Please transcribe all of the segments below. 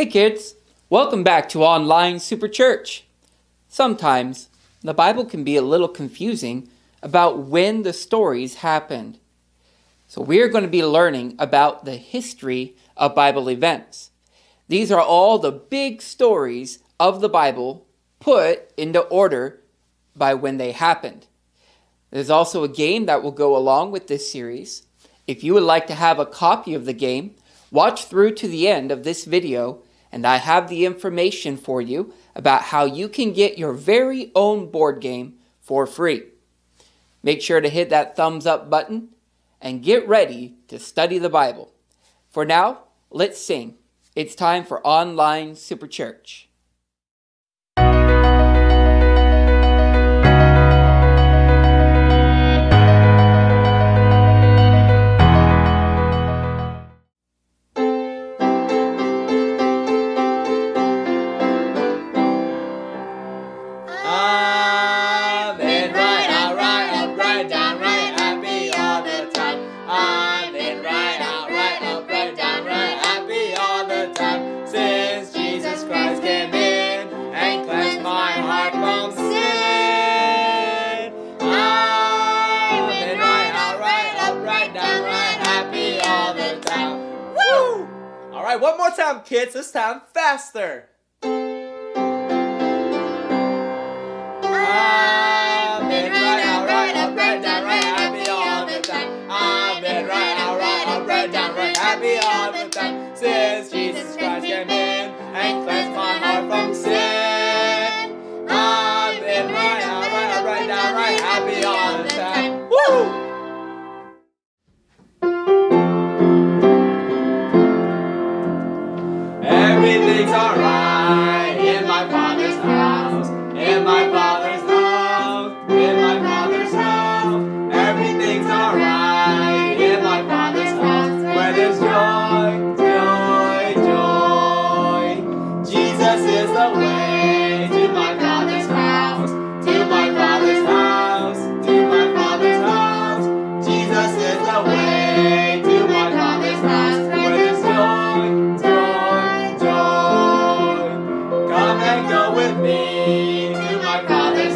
Hey kids, welcome back to Online Super Church. Sometimes the Bible can be a little confusing about when the stories happened. So we're going to be learning about the history of Bible events. These are all the big stories of the Bible put into order by when they happened. There's also a game that will go along with this series. If you would like to have a copy of the game, watch through to the end of this video and I have the information for you about how you can get your very own board game for free. Make sure to hit that thumbs up button and get ready to study the Bible. For now, let's sing. It's time for Online Super Church. Alright, one more time, kids. This time faster. I've been right, all right, up, right, down, right, happy all the time. I've been right, all right, up, right, down, right, happy all the time. Since Jesus Christ came in and cleansed my heart from sin. I've been right, all right, up, right, down, right, happy all the time. Woo! Everything's alright in my Father's house, in my Father's love, in my Father's house. Everything's alright in my Father's house, where there's joy, joy, joy. Jesus is the way to my Father's house, to my Father's house, to my Father's house. Jesus is the way to my Father's house, where there's joy.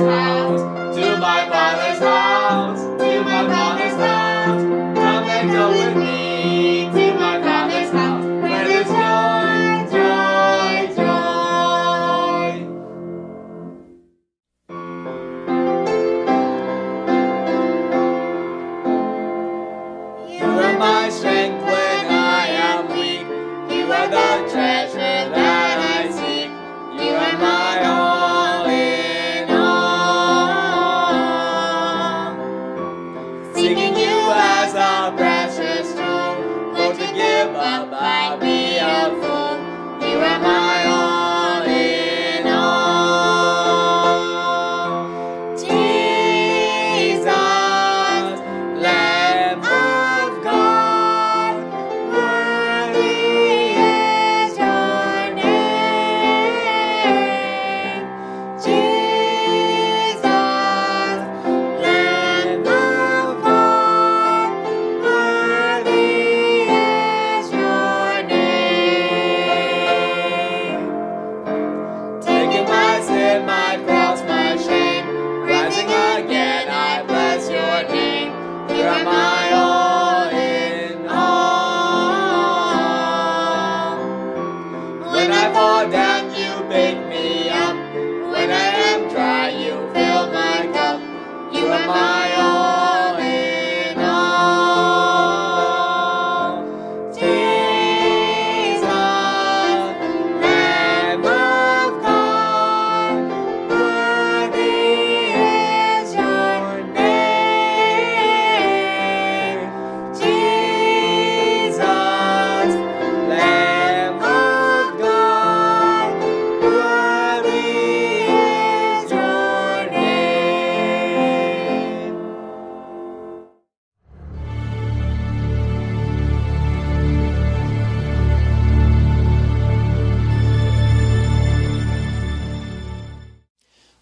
House, to my Father's house, to my Father's house. Come and go with me to my Father's house, where there's joy, joy, joy. You are my strength when I am weak. You are the treasure that I seek. You are my own.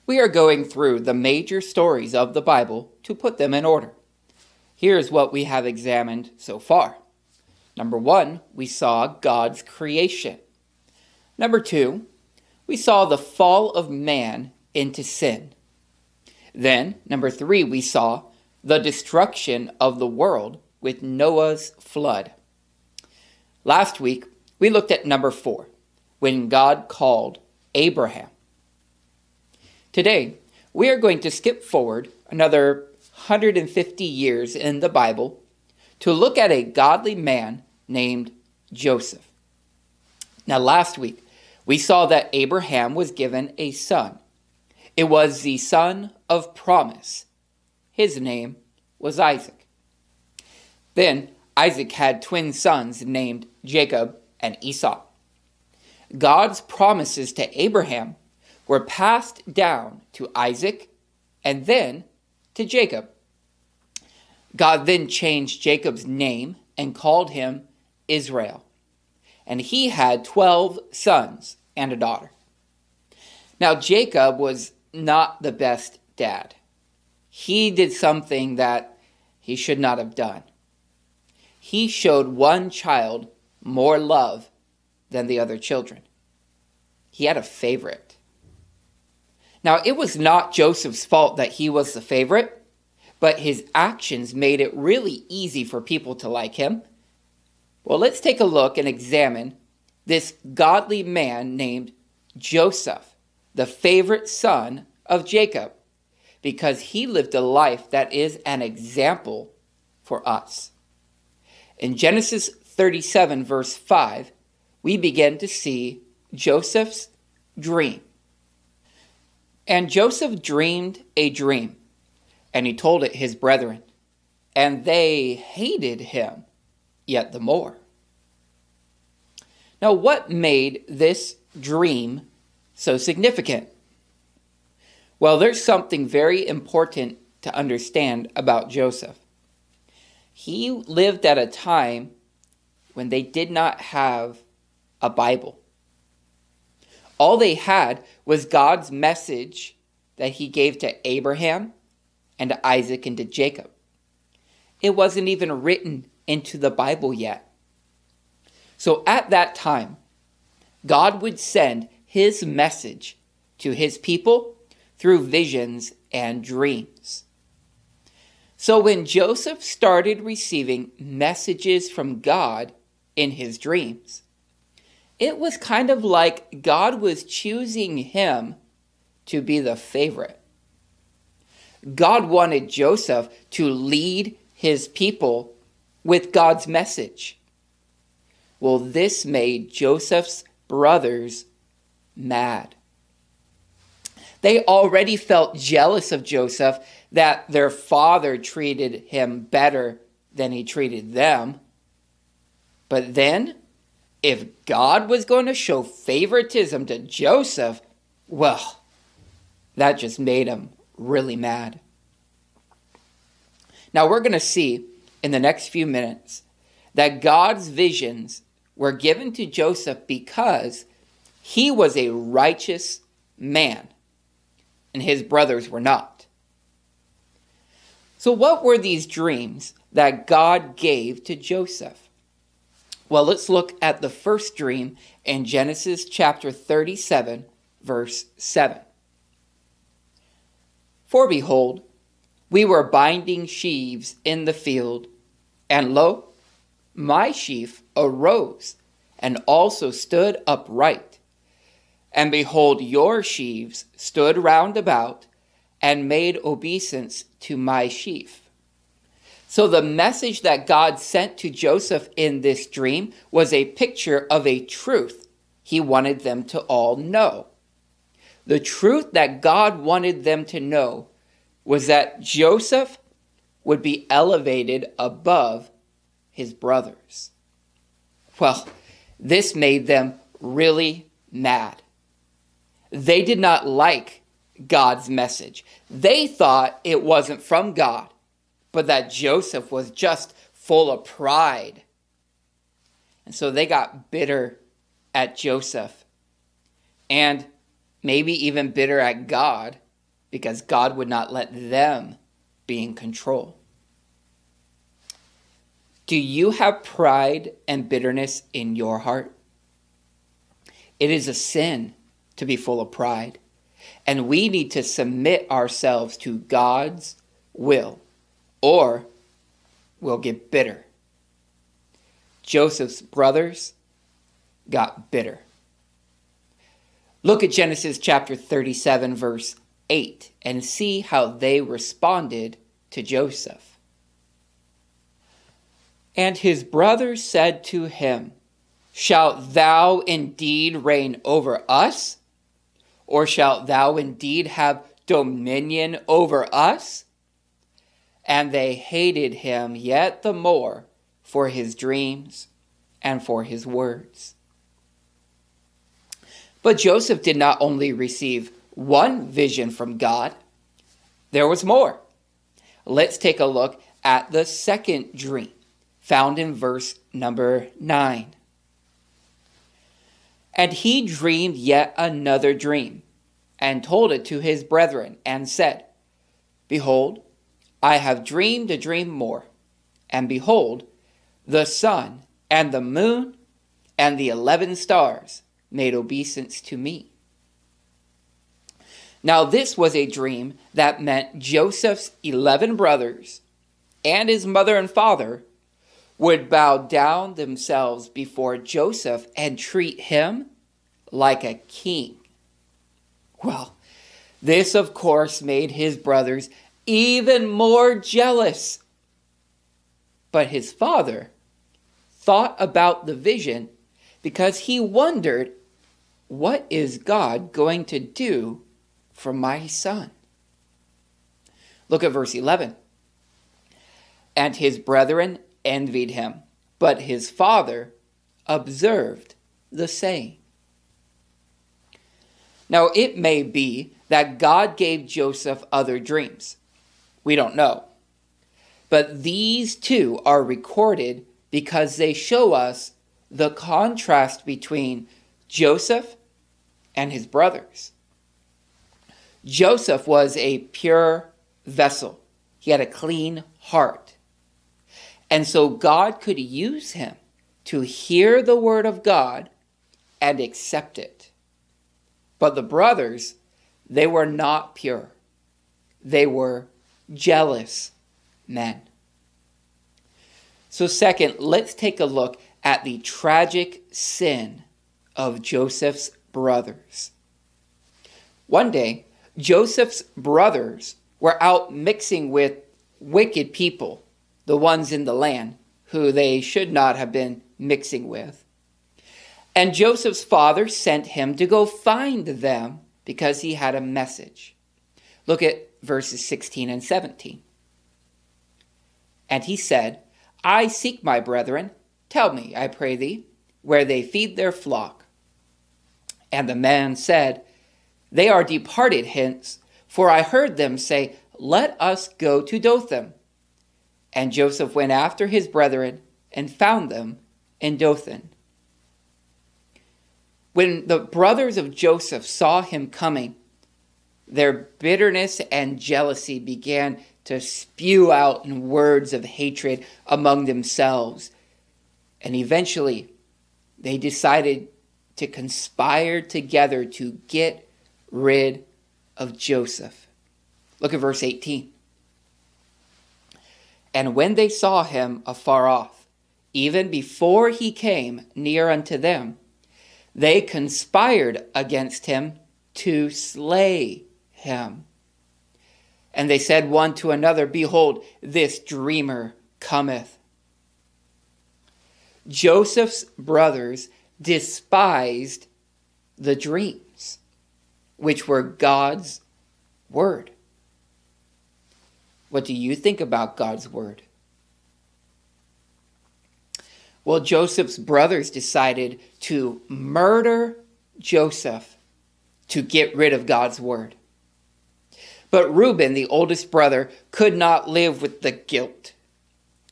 We are going through the major stories of the Bible to put them in order. Here's what we have examined so far. Number 1, we saw God's creation. Number two, we saw the fall of man into sin. Then, number three, we saw the destruction of the world with Noah's flood. Last week, we looked at number four, when God called Abraham. Today, we are going to skip forward another 150 years in the Bible to look at a godly man named Joseph. Now, last week, we saw that Abraham was given a son. It was the son of promise. His name was Isaac. Then Isaac had twin sons named Jacob and Esau. God's promises to Abraham were passed down to Isaac and then to Jacob. God then changed Jacob's name and called him Israel. And he had 12 sons and a daughter. Now, Jacob was not the best dad. He did something that he should not have done. He showed one child more love than the other children. He had a favorite. Now, it was not Joseph's fault that he was the favorite, but his actions made it really easy for people to like him. Well, let's take a look and examine this godly man named Joseph, the favorite son of Jacob, because he lived a life that is an example for us. In Genesis 37, verse 5, we begin to see Joseph's dream. And Joseph dreamed a dream, and he told it his brethren, and they hated him yet the more. Now, what made this dream so significant? Well, there's something very important to understand about Joseph. He lived at a time when they did not have a Bible. All they had was God's message that he gave to Abraham and to Isaac and to Jacob. It wasn't even written into the Bible yet. So at that time, God would send his message to his people through visions and dreams. So when Joseph started receiving messages from God in his dreams, it was kind of like God was choosing him to be the favorite. God wanted Joseph to lead his people with God's message. Well, this made Joseph's brothers mad. They already felt jealous of Joseph that their father treated him better than he treated them. But then, if God was going to show favoritism to Joseph, well, that just made him really mad. Now, we're going to see in the next few minutes that God's visions were given to Joseph because he was a righteous man and his brothers were not. So what were these dreams that God gave to Joseph? Well, let's look at the first dream in Genesis chapter 37, verse 7. For behold, we were binding sheaves in the field, and lo, my sheaf arose and also stood upright. And behold, your sheaves stood round about and made obeisance to my sheaf. So the message that God sent to Joseph in this dream was a picture of a truth he wanted them to all know. The truth that God wanted them to know was that Joseph would be elevated above his brothers. Well, this made them really mad. They did not like God's message. They thought it wasn't from God, but that Joseph was just full of pride. And so they got bitter at Joseph, and maybe even bitter at God, because God would not let them be in control. Do you have pride and bitterness in your heart? It is a sin to be full of pride. And we need to submit ourselves to God's will, or we'll get bitter. Joseph's brothers got bitter. Look at Genesis chapter 37, verse 8, and see how they responded to Joseph. And his brothers said to him, "Shalt thou indeed reign over us? Or shalt thou indeed have dominion over us?" And they hated him yet the more for his dreams and for his words. But Joseph did not only receive one vision from God, there was more. Let's take a look at the second dream, found in verse number 9. And he dreamed yet another dream, and told it to his brethren, and said, "Behold, I have dreamed a dream more, and behold, the sun and the moon and the 11 stars made obeisance to me." Now this was a dream that meant Joseph's 11 brothers and his mother and father would bow down themselves before Joseph and treat him like a king. Well, this of course made his brothers even more jealous. But his father thought about the vision because he wondered, what is God going to do for my son? Look at verse 11. And his brethren envied him, but his father observed the saying. Now it may be that God gave Joseph other dreams. We don't know. But these two are recorded because they show us the contrast between Joseph and his brothers. Joseph was a pure vessel. He had a clean heart. And so God could use him to hear the word of God and accept it. But the brothers, they were not pure. They were jealous men. So second, let's take a look at the tragic sin of Joseph's brothers. One day, Joseph's brothers were out mixing with wicked people, the ones in the land who they should not have been mixing with. And Joseph's father sent him to go find them because he had a message. Look at verses 16 and 17. And he said, "I seek my brethren. Tell me, I pray thee, where they feed their flock." And the man said, "They are departed hence, for I heard them say, Let us go to Dothan." And Joseph went after his brethren and found them in Dothan. When the brothers of Joseph saw him coming, their bitterness and jealousy began to spew out in words of hatred among themselves. And eventually, they decided to conspire together to get rid of Joseph. Look at verse 18. And when they saw him afar off, even before he came near unto them, they conspired against him to slay him. And they said one to another, "Behold, this dreamer cometh." Joseph's brothers despised the dreams, which were God's word. What do you think about God's word? Well, Joseph's brothers decided to murder Joseph to get rid of God's word. But Reuben, the oldest brother, could not live with the guilt.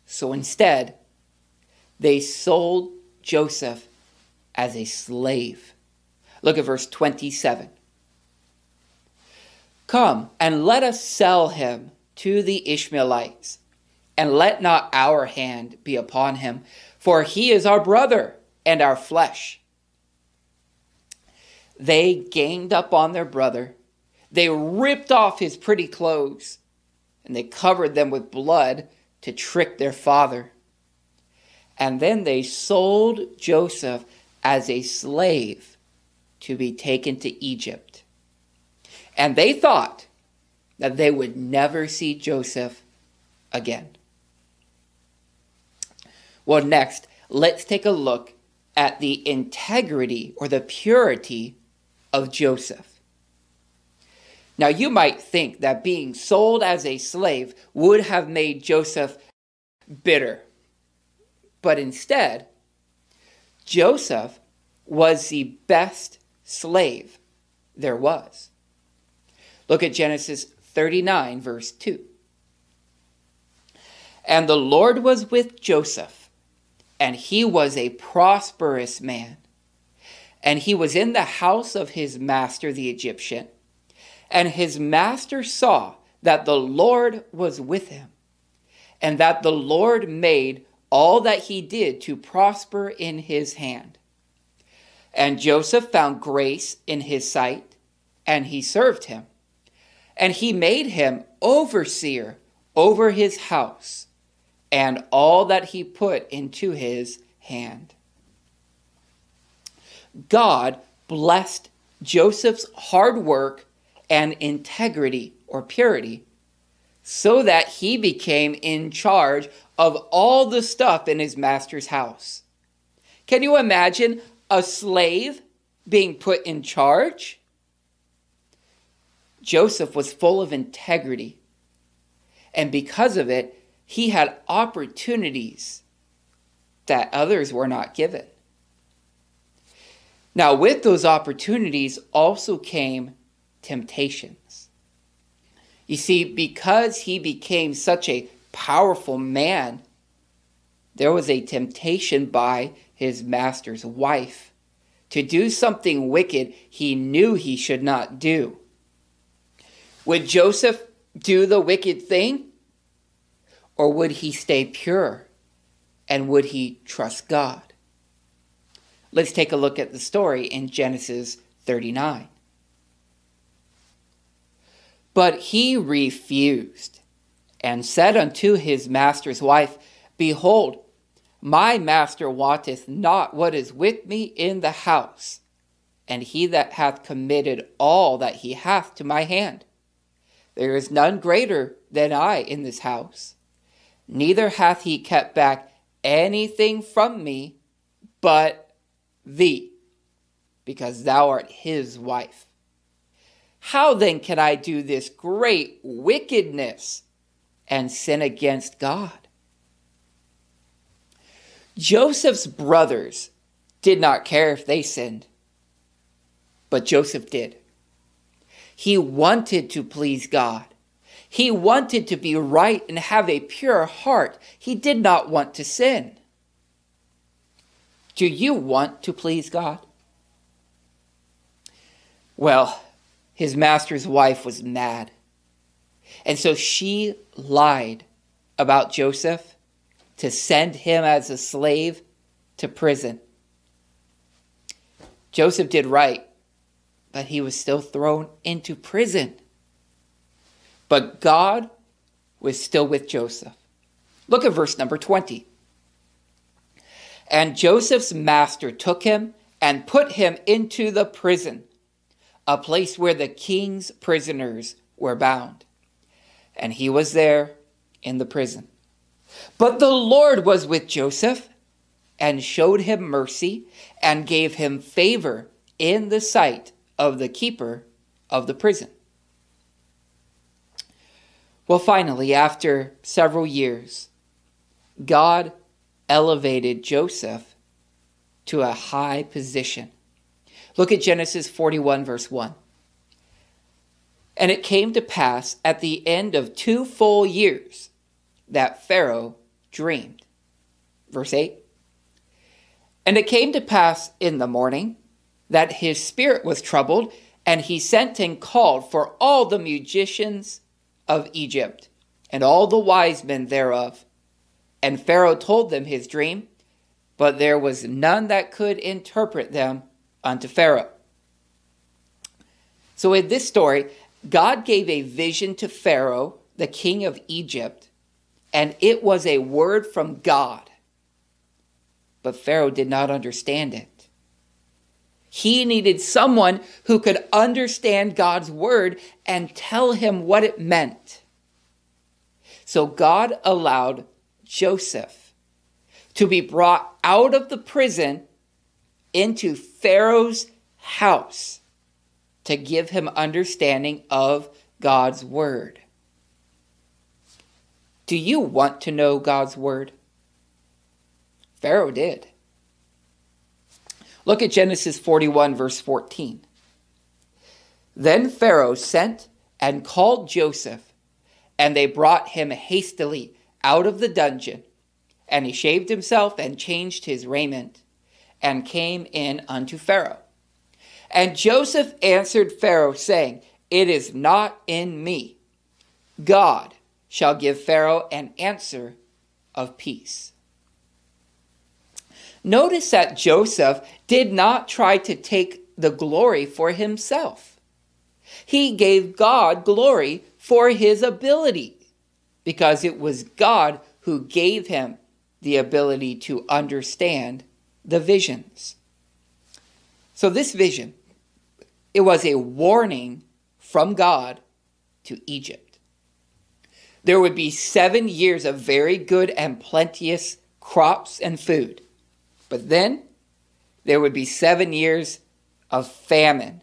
So instead, they sold Joseph as a slave. Look at verse 27. "Come, and let us sell him to the Ishmaelites, and let not our hand be upon him, for he is our brother and our flesh." They ganged up on their brother. They ripped off his pretty clothes, and they covered them with blood to trick their father. And then they sold Joseph as a slave to be taken to Egypt. And they thought that they would never see Joseph again. Well, next, let's take a look at the integrity or the purity of Joseph. Now, you might think that being sold as a slave would have made Joseph bitter. But instead, Joseph was the best slave there was. Look at Genesis 39, verse 2. And the Lord was with Joseph, and he was a prosperous man. And he was in the house of his master, the Egyptian. And his master saw that the Lord was with him, and that the Lord made all that he did to prosper in his hand. And Joseph found grace in his sight, and he served him. And he made him overseer over his house, and all that he put into his hand. God blessed Joseph's hard work and integrity or purity, so that he became in charge of all the stuff in his master's house. Can you imagine a slave being put in charge? Joseph was full of integrity, and because of it, he had opportunities that others were not given. Now, with those opportunities also came temptations. You see, because he became such a powerful man, there was a temptation by his master's wife to do something wicked he knew he should not do. Would Joseph do the wicked thing? Or would he stay pure? And would he trust God? Let's take a look at the story in Genesis 39. But he refused and said unto his master's wife, Behold, my master wanteth not what is with me in the house, and he that hath committed all that he hath to my hand. There is none greater than I in this house, neither hath he kept back anything from me but thee, because thou art his wife. How then can I do this great wickedness and sin against God? Joseph's brothers did not care if they sinned, but Joseph did. He wanted to please God. He wanted to be right and have a pure heart. He did not want to sin. Do you want to please God? Well, his master's wife was mad. And so she lied about Joseph to send him as a slave to prison. Joseph did right, but he was still thrown into prison. But God was still with Joseph. Look at verse number 20. And Joseph's master took him and put him into the prison, a place where the king's prisoners were bound. And he was there in the prison. But the Lord was with Joseph and showed him mercy and gave him favor in the sight of the keeper of the prison. Well, finally, after several years, God elevated Joseph to a high position. Look at Genesis 41, verse 1. And it came to pass at the end of 2 full years that Pharaoh dreamed. Verse 8. And it came to pass in the morning that his spirit was troubled, and he sent and called for all the musicians of Egypt and all the wise men thereof. And Pharaoh told them his dream, but there was none that could interpret them unto Pharaoh. So in this story, God gave a vision to Pharaoh, the king of Egypt, and it was a word from God. But Pharaoh did not understand it. He needed someone who could understand God's word and tell him what it meant. So God allowed Joseph to be brought out of the prison into Pharaoh's house to give him understanding of God's word. Do you want to know God's word? Pharaoh did. Look at Genesis 41, verse 14. Then Pharaoh sent and called Joseph, and they brought him hastily out of the dungeon. And he shaved himself and changed his raiment, and came in unto Pharaoh. And Joseph answered Pharaoh, saying, It is not in me. God shall give Pharaoh an answer of peace. Notice that Joseph did not try to take the glory for himself. He gave God glory for his ability, because it was God who gave him the ability to understand the visions. So this vision, it was a warning from God to Egypt. There would be 7 years of very good and plenteous crops and food. But then there would be 7 years of famine.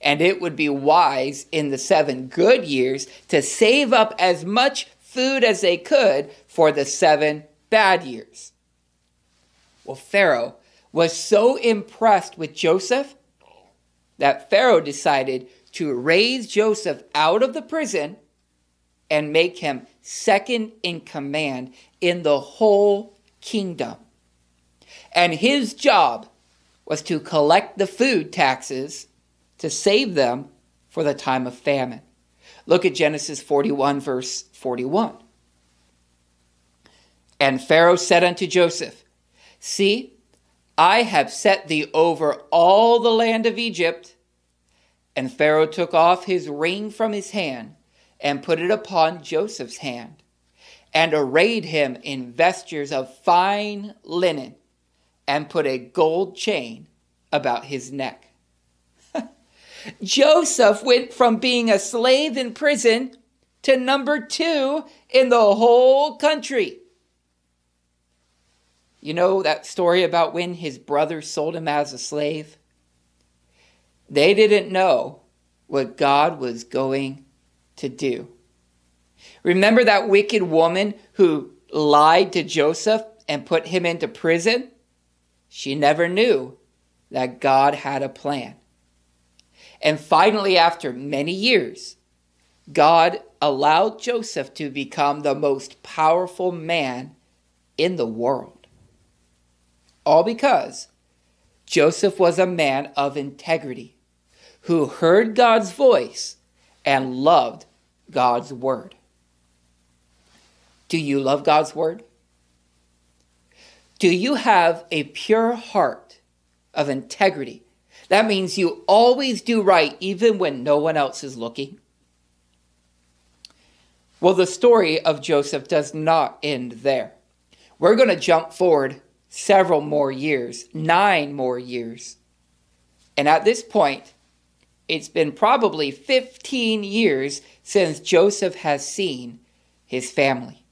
And it would be wise in the 7 good years to save up as much food as they could for the 7 bad years. Well, Pharaoh was so impressed with Joseph that Pharaoh decided to raise Joseph out of the prison and make him second in command in the whole kingdom. And his job was to collect the food taxes to save them for the time of famine. Look at Genesis 41, verse 41. And Pharaoh said unto Joseph, See, I have set thee over all the land of Egypt. And Pharaoh took off his ring from his hand and put it upon Joseph's hand, and arrayed him in vestures of fine linen, and put a gold chain about his neck. Joseph went from being a slave in prison to number 2 in the whole country. You know that story about when his brothers sold him as a slave? They didn't know what God was going to do. Remember that wicked woman who lied to Joseph and put him into prison? She never knew that God had a plan. And finally, after many years, God allowed Joseph to become the most powerful man in the world. All because Joseph was a man of integrity who heard God's voice and loved God's word. Do you love God's word? Do you have a pure heart of integrity? That means you always do right, even when no one else is looking. Well, the story of Joseph does not end there. We're going to jump forward several more years, 9 more years. And at this point, it's been probably 15 years since Joseph has seen his family.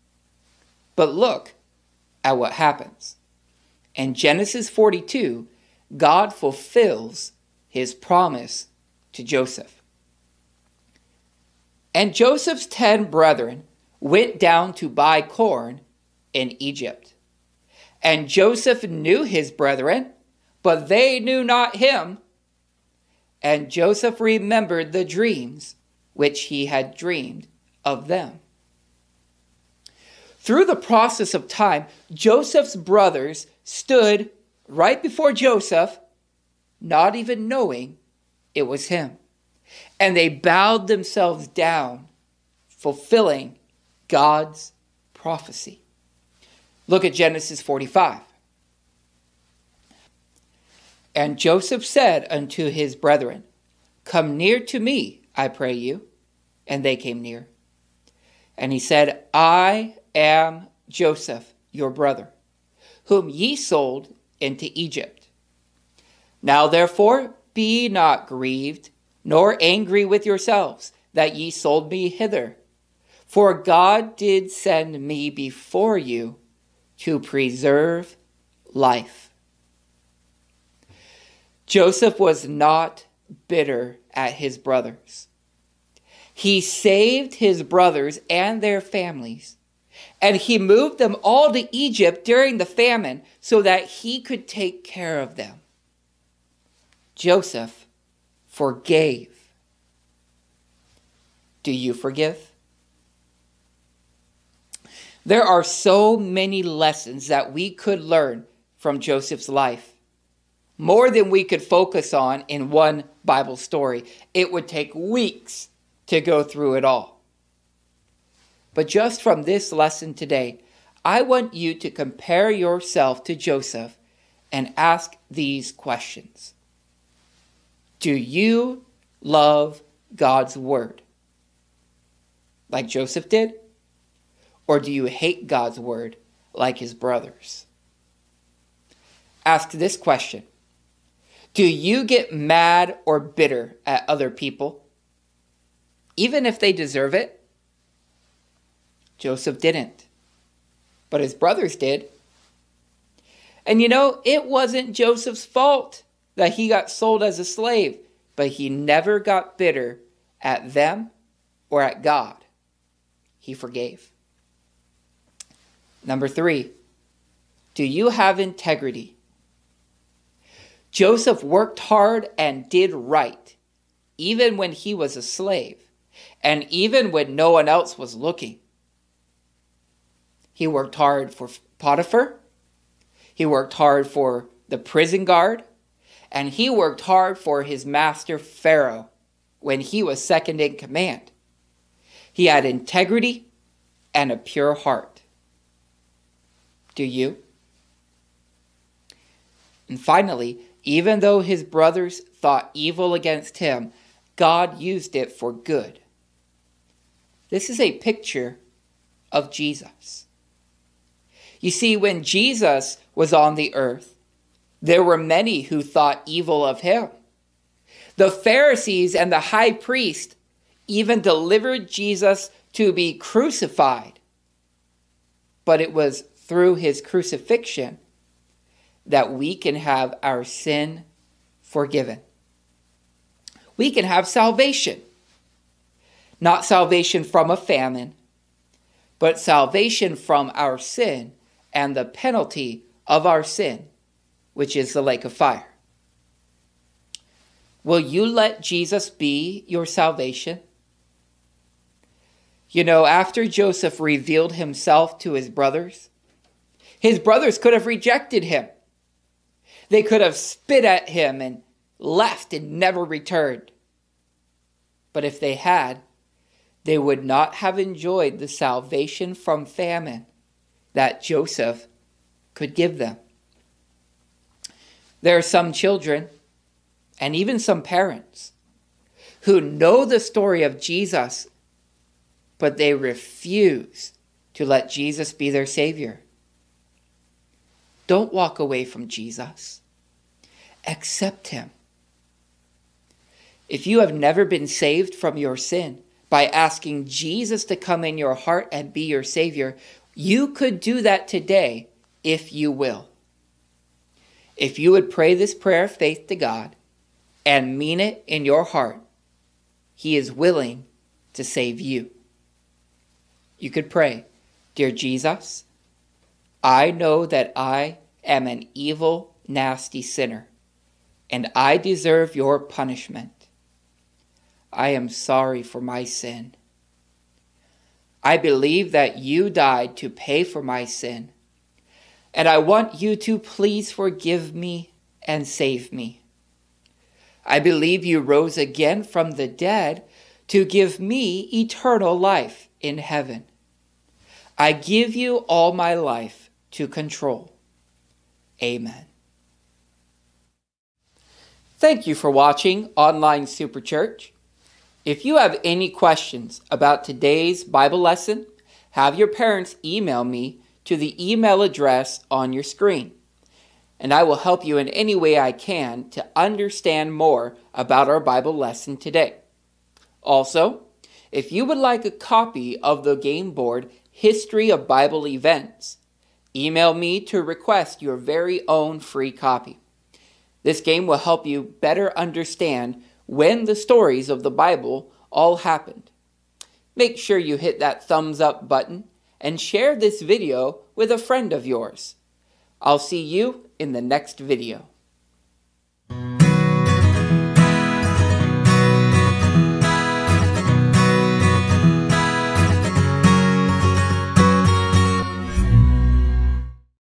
But look at what happens. In Genesis 42, God fulfills his promise to Joseph. And Joseph's 10 brethren went down to buy corn in Egypt. And Joseph knew his brethren, but they knew not him. And Joseph remembered the dreams which he had dreamed of them. Through the process of time, Joseph's brothers stood right before Joseph, not even knowing it was him. And they bowed themselves down, fulfilling God's prophecy. Look at Genesis 45. And Joseph said unto his brethren, Come near to me, I pray you. And they came near. And he said, I am Joseph, your brother, whom ye sold into Egypt. Now therefore be ye not grieved, nor angry with yourselves, that ye sold me hither. For God did send me before you to preserve life. Joseph was not bitter at his brothers. He saved his brothers and their families, and he moved them all to Egypt during the famine so that he could take care of them. Joseph forgave. Do you forgive? There are so many lessons that we could learn from Joseph's life, more than we could focus on in one Bible story. It would take weeks to go through it all. But just from this lesson today, I want you to compare yourself to Joseph and ask these questions. Do you love God's word, like Joseph did? Or do you hate God's word like his brothers? Ask this question. Do you get mad or bitter at other people, even if they deserve it? Joseph didn't, but his brothers did. And you know, it wasn't Joseph's fault that he got sold as a slave, but he never got bitter at them or at God. He forgave. Number three, do you have integrity? Joseph worked hard and did right, even when he was a slave, and even when no one else was looking. He worked hard for Potiphar, he worked hard for the prison guard, and he worked hard for his master Pharaoh when he was second in command. He had integrity and a pure heart. Do you? And finally, even though his brothers thought evil against him, God used it for good. This is a picture of Jesus. You see, when Jesus was on the earth, there were many who thought evil of him. The Pharisees and the high priest even delivered Jesus to be crucified. But it was through his crucifixion that we can have our sin forgiven. We can have salvation. Not salvation from a famine, but salvation from our sin and the penalty of our sin, which is the lake of fire. Will you let Jesus be your salvation? You know, after Joseph revealed himself to his brothers could have rejected him. They could have spit at him and left and never returned. But if they had, they would not have enjoyed the salvation from famine that Joseph could give them. There are some children, and even some parents, who know the story of Jesus, but they refuse to let Jesus be their Savior. Don't walk away from Jesus. Accept him. If you have never been saved from your sin by asking Jesus to come in your heart and be your Savior, you could do that today if you will. If you would pray this prayer of faith to God and mean it in your heart, he is willing to save you. You could pray, Dear Jesus, I know that I am an evil, nasty sinner, and I deserve your punishment. I am sorry for my sin. I believe that you died to pay for my sin, and I want you to please forgive me and save me. I believe you rose again from the dead to give me eternal life in heaven. I give you all my life to control. Amen. Thank you for watching Online Super Church. If you have any questions about today's Bible lesson, have your parents email me to the email address on your screen, and I will help you in any way I can to understand more about our Bible lesson today. Also, if you would like a copy of the game board History of Bible Events, email me to request your very own free copy. This game will help you better understand when the stories of the Bible all happened. Make sure you hit that thumbs up button and share this video with a friend of yours. I'll see you in the next video.